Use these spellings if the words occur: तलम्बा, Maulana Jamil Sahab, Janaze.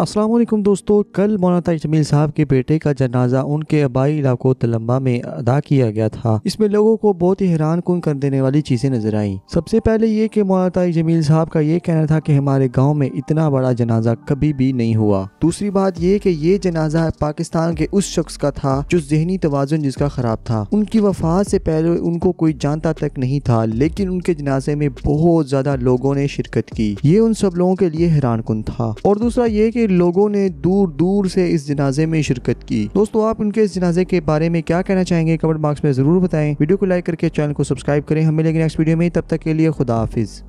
अस्सलाम वालेकुम दोस्तों, कल मौलाना जमील साहब के बेटे का जनाजा उनके आबाई इलाकों तलम्बा में अदा किया गया था। इसमें लोगों को बहुत ही हैरान कुन कर देने वाली चीज़ें नजर आई। सबसे पहले ये कि मौलाना जमील साहब का ये कहना था कि हमारे गांव में इतना बड़ा जनाजा कभी भी नहीं हुआ। दूसरी बात ये कि ये जनाजा पाकिस्तान के उस शख्स का था जो जहनी तवाज़ुन जिसका खराब था। उनकी वफात से पहले उनको कोई जानता तक नहीं था, लेकिन उनके जनाजे में बहुत ज्यादा लोगों ने शिरकत की। ये उन सब लोगों के लिए हैरान कुन था। और दूसरा ये कि लोगों ने दूर दूर से इस जनाजे में शिरकत की। दोस्तों, आप उनके इस जनाजे के बारे में क्या कहना चाहेंगे कमेंट बॉक्स में जरूर बताएं। वीडियो को लाइक करके चैनल को सब्सक्राइब करें। हम मिलेंगे नेक्स्ट वीडियो में, तब तक के लिए खुदा हाफिज।